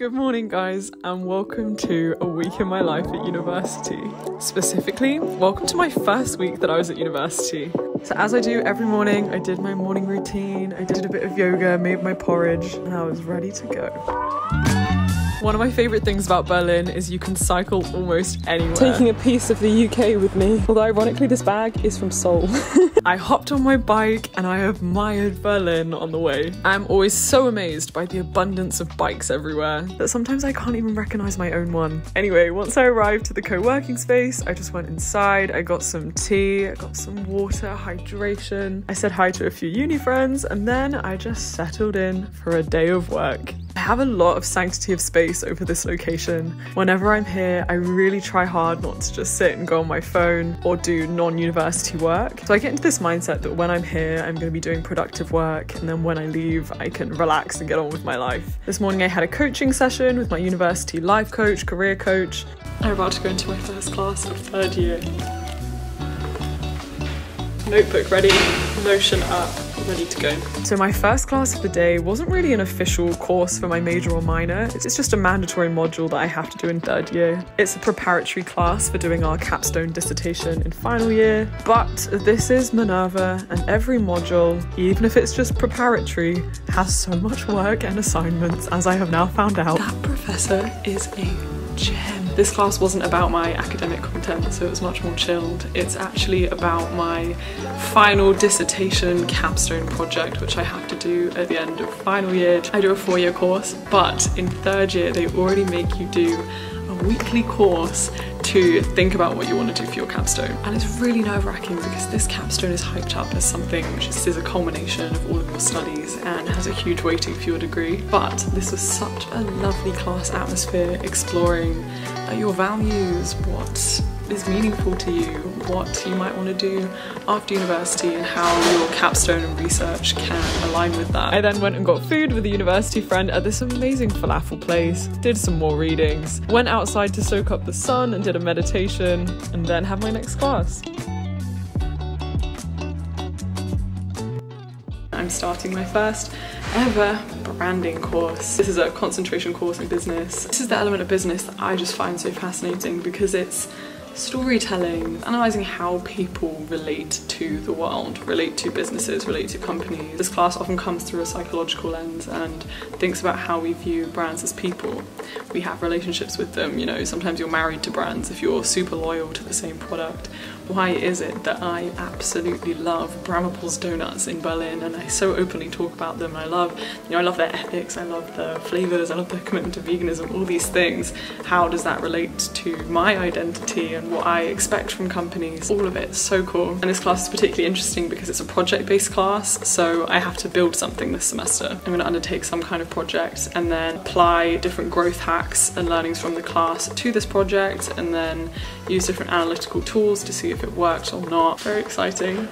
Good morning guys, and welcome to a week in my life at university. Specifically, welcome to my first week that I was at university. So as I do every morning, I did my morning routine, I did a bit of yoga, made my porridge, and I was ready to go. One of my favourite things about Berlin is you can cycle almost anywhere. Taking a piece of the UK with me, although ironically this bag is from Seoul. I hopped on my bike and I admired Berlin on the way. I'm always so amazed by the abundance of bikes everywhere that sometimes I can't even recognise my own one. Anyway, once I arrived to the co-working space, I just went inside, I got some tea, I got some water, hydration. I said hi to a few uni friends and then I just settled in for a day of work. I have a lot of sanctity of space over this location. Whenever I'm here, I really try hard not to just sit and go on my phone or do non-university work. So I get into this mindset that when I'm here, I'm going to be doing productive work, and then when I leave, I can relax and get on with my life. This morning I had a coaching session with my university life coach, career coach. I'm about to go into my first class of third year. Notebook ready, Notion up, ready to go. So my first class of the day wasn't really an official course for my major or minor, it's just a mandatory module that I have to do in third year. It's a preparatory class for doing our capstone dissertation in final year, but this is Minerva and every module, even if it's just preparatory, has so much work and assignments, as I have now found out. That professor is a gem. This class wasn't about my academic content, so it was much more chilled. It's actually about my final dissertation capstone project, which I have to do at the end of final year. I do a four-year course, but in third year they already make you do a weekly course to think about what you want to do for your capstone. And it's really nerve-wracking because this capstone is hyped up as something which is a culmination of all of your studies and has a huge weighting for your degree. But this was such a lovely class atmosphere, exploring your values, what is meaningful to you, what you might want to do after university, and how your capstone and research can align with that. I then went and got food with a university friend at this amazing falafel place, did some more readings, went outside to soak up the sun and did a meditation, and then had my next class. I'm starting my first ever branding course. This is a concentration course in business. This is the element of business that I just find so fascinating because it's storytelling, analysing how people relate to the world, relate to businesses, relate to companies. This class often comes through a psychological lens and thinks about how we view brands as people. We have relationships with them, you know, sometimes you're married to brands if you're super loyal to the same product. Why is it that I absolutely love Bramapal's donuts in Berlin and I so openly talk about them? I love, you know, I love their ethics, I love their flavours, I love their commitment to veganism, all these things. How does that relate to my identity and what I expect from companies? All of it, so cool. And this class is particularly interesting because it's a project-based class, so I have to build something this semester. I'm going to undertake some kind of project and then apply different growth hacks and learnings from the class to this project and then use different analytical tools to see if it worked or not. Very exciting.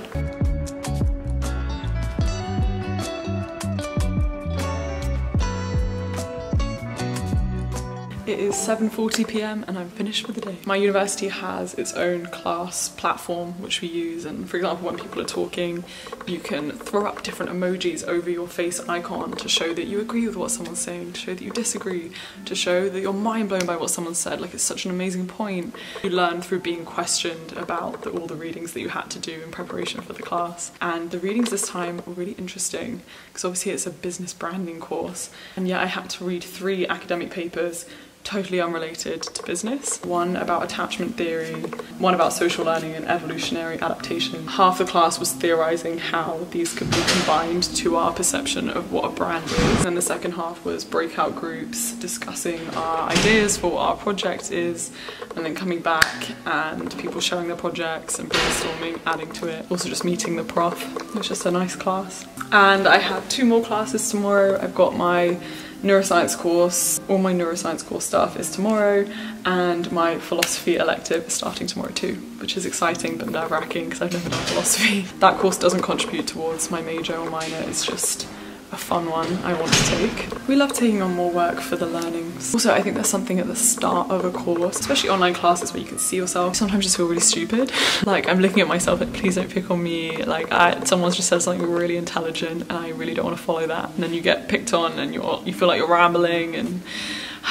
It is 7:40 p.m. and I'm finished for the day. My university has its own class platform which we use, and for example when people are talking you can throw up different emojis over your face icon to show that you agree with what someone's saying, to show that you disagree, to show that you're mind blown by what someone said, like it's such an amazing point. You learn through being questioned about all the readings that you had to do in preparation for the class, and the readings this time were really interesting because obviously it's a business branding course and yet I had to read three academic papers totally unrelated to business. One about attachment theory, one about social learning and evolutionary adaptation. Half the class was theorising how these could be combined to our perception of what a brand is. And the second half was breakout groups discussing our ideas for what our project is, and then coming back and people sharing their projects and brainstorming, adding to it. Also just meeting the prof. It was just a nice class. And I have two more classes tomorrow. I've got my neuroscience course, all my neuroscience course stuff is tomorrow, and my philosophy elective is starting tomorrow too, which is exciting but nerve-wracking because I've never done philosophy. That course doesn't contribute towards my major or minor, it's just a fun one I want to take. We love taking on more work for the learnings. Also, I think there's something at the start of a course, especially online classes where you can see yourself, sometimes just feel really stupid. Like I'm looking at myself like, please don't pick on me. Like someone's just said something really intelligent and I really don't want to follow that. And then you get picked on and you feel like you're rambling and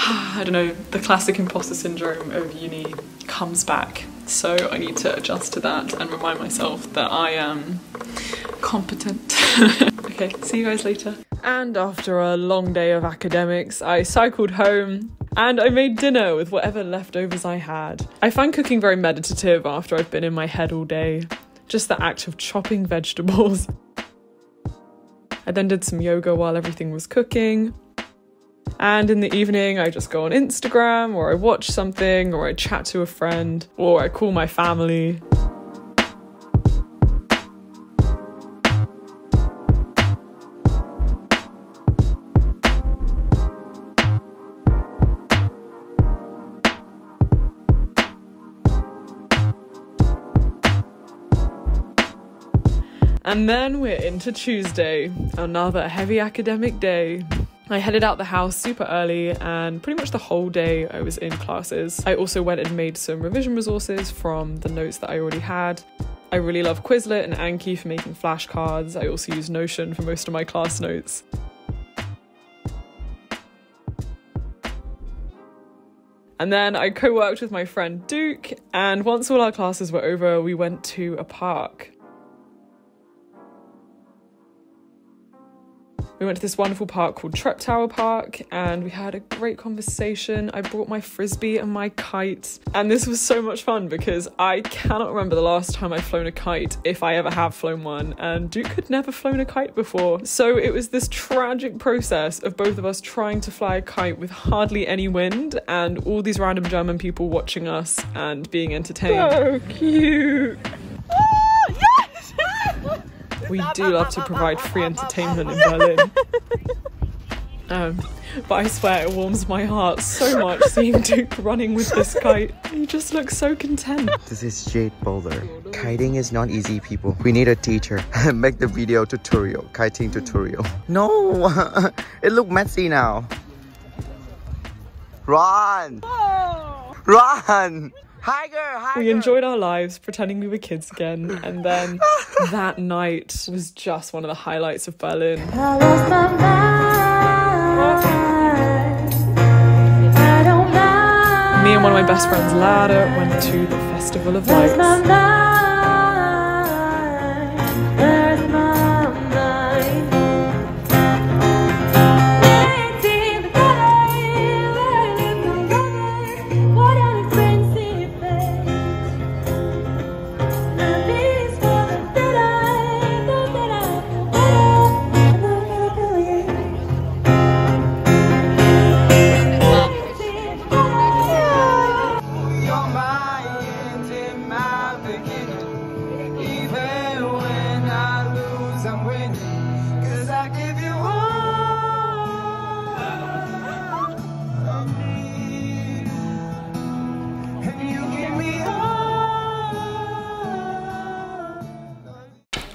I don't know, the classic imposter syndrome of uni comes back. So I need to adjust to that and remind myself that I am competent. Okay, see you guys later. And after a long day of academics, I cycled home and I made dinner with whatever leftovers I had. I find cooking very meditative after I've been in my head all day. Just the act of chopping vegetables. I then did some yoga while everything was cooking. And in the evening, I just go on Instagram, or I watch something, or I chat to a friend, or I call my family. And then we're into Tuesday, another heavy academic day. I headed out the house super early and pretty much the whole day I was in classes. I also went and made some revision resources from the notes that I already had. I really love Quizlet and Anki for making flashcards. I also use Notion for most of my class notes. And then I co-worked with my friend Duke, and once all our classes were over, we went to a park. We went to this wonderful park called Treptower Park and we had a great conversation. I brought my frisbee and my kite, and this was so much fun because I cannot remember the last time I've flown a kite, if I ever have flown one, and Duke had never flown a kite before. So it was this tragic process of both of us trying to fly a kite with hardly any wind and all these random German people watching us and being entertained. So cute. We do love to provide free entertainment in Berlin. But I swear it warms my heart so much seeing Duke running with this kite. He just looks so content. This is Jade Boulder. Kiting is not easy, people. We need a teacher. Make the video tutorial, kiting tutorial. No, it look messy now. Run! Run! Higer. We enjoyed our lives pretending we were kids again, and then that night was just one of the highlights of Berlin. Me and one of my best friends, Lara, went to the Festival of Lights.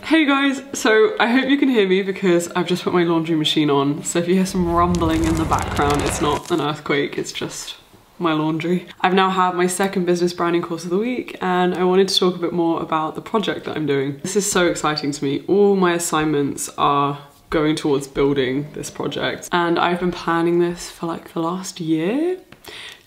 Hey guys, so I hope you can hear me because I've just put my laundry machine on, so if you hear some rumbling in the background, it's not an earthquake, it's just my laundry. I've now had my second business branding course of the week and I wanted to talk a bit more about the project that I'm doing. This is so exciting to me. All my assignments are going towards building this project and I've been planning this for like the last year.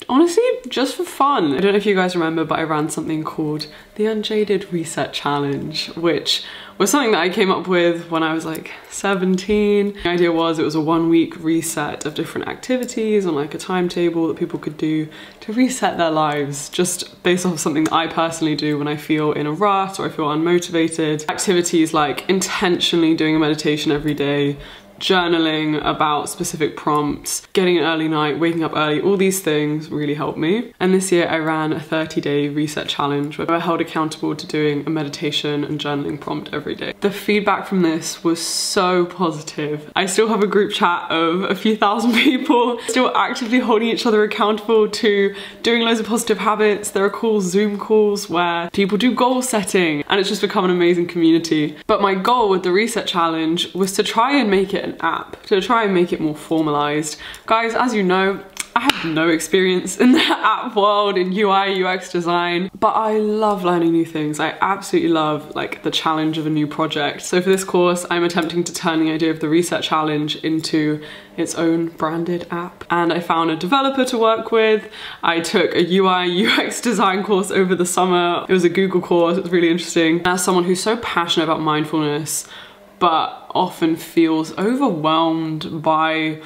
Honestly, just for fun. I don't know if you guys remember, but I ran something called the Unjaded Reset Challenge, which was something that I came up with when I was like 17. The idea was it was a 1 week reset of different activities on like a timetable that people could do to reset their lives, just based off something that I personally do when I feel in a rut or I feel unmotivated. Activities like intentionally doing a meditation every day, journaling about specific prompts, getting an early night, waking up early, all these things really helped me. And this year I ran a 30-day reset challenge where I held accountable to doing a meditation and journaling prompt every day. The feedback from this was so positive. I still have a group chat of a few thousand people, still actively holding each other accountable to doing loads of positive habits. There are calls, Zoom calls, where people do goal setting, and it's just become an amazing community. But my goal with the reset challenge was to try and make it an app, to try and make it more formalized. Guys, as you know, I have no experience in the app world, in UI, UX design, but I love learning new things. I absolutely love like the challenge of a new project. So for this course, I'm attempting to turn the idea of the Reset Challenge into its own branded app. And I found a developer to work with. I took a UI, UX design course over the summer. It was a Google course, it was really interesting. And as someone who's so passionate about mindfulness, but often feels overwhelmed by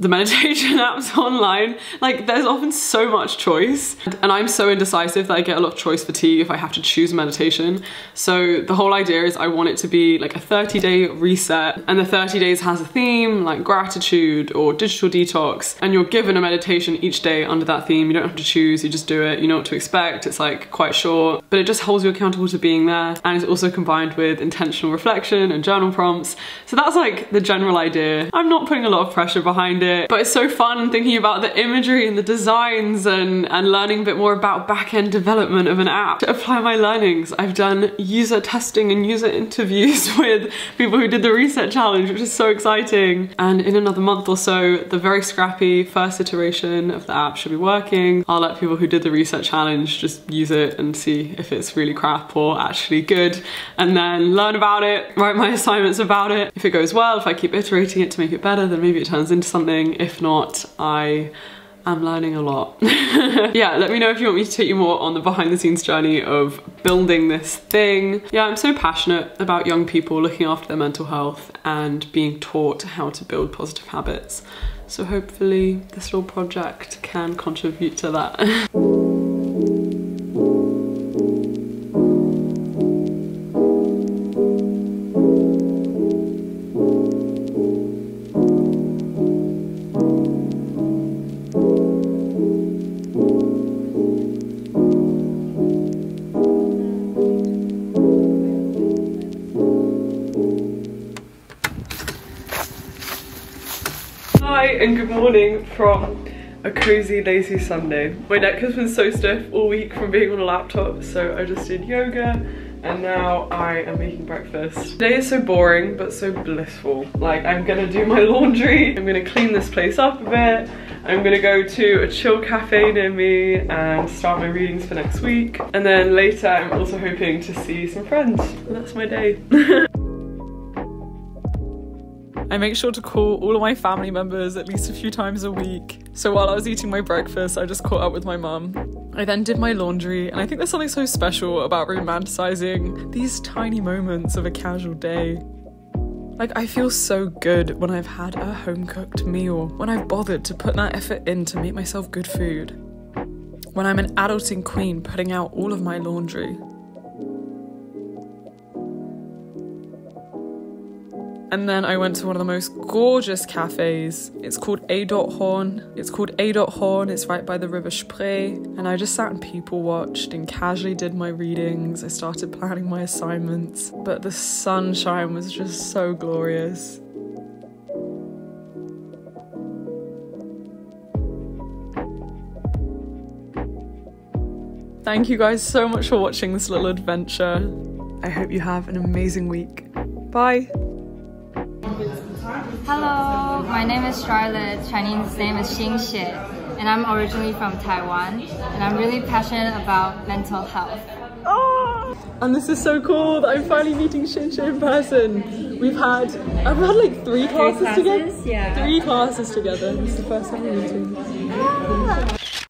the meditation apps online. Like there's often so much choice and I'm so indecisive that I get a lot of choice fatigue if I have to choose meditation. So the whole idea is I want it to be like a 30-day reset, and the 30 days has a theme like gratitude or digital detox, and you're given a meditation each day under that theme. You don't have to choose, you just do it. You know what to expect. It's like quite short, but it just holds you accountable to being there, and it's also combined with intentional reflection and journal prompts. So that's like the general idea. I'm not putting a lot of pressure behind it, but it's so fun thinking about the imagery and the designs and learning a bit more about back-end development of an app. To apply my learnings, I've done user testing and user interviews with people who did the Reset Challenge, which is so exciting. And in another month or so, the very scrappy first iteration of the app should be working. I'll let people who did the Reset Challenge just use it and see if it's really crap or actually good, and then learn about it, write my assignments about it. If it goes well, if I keep iterating it to make it better, then maybe it turns into something. If not, I am learning a lot. Yeah, let me know if you want me to take you more on the behind the scenes journey of building this thing. Yeah, I'm so passionate about young people looking after their mental health and being taught how to build positive habits. So hopefully this little project can contribute to that. And good morning from a cozy, lazy Sunday. My neck has been so stiff all week from being on a laptop, so I just did yoga and now I am making breakfast. Today is so boring but so blissful. Like, I'm gonna do my laundry, I'm gonna clean this place up a bit, I'm gonna go to a chill cafe near me and start my readings for next week, and then later I'm also hoping to see some friends. And that's my day. I make sure to call all of my family members at least a few times a week. So while I was eating my breakfast, I just caught up with my mum. I then did my laundry, and I think there's something so special about romanticizing these tiny moments of a casual day. Like, I feel so good when I've had a home-cooked meal, when I've bothered to put that effort in to make myself good food, when I'm an adulting queen putting out all of my laundry. And then I went to one of the most gorgeous cafes. It's called A.Horn. It's right by the River Spree. And I just sat and people watched and casually did my readings. I started planning my assignments, but the sunshine was just so glorious. Thank you guys so much for watching this little adventure. I hope you have an amazing week. Bye. Hello, my name is Charlotte, Chinese name is Xinxie, and I'm originally from Taiwan, and I'm really passionate about mental health. Oh, and this is so cool that I'm finally meeting Xinxie in person. I've had like three classes together. Yeah. Three classes together. It's the first time we're meeting. Ah.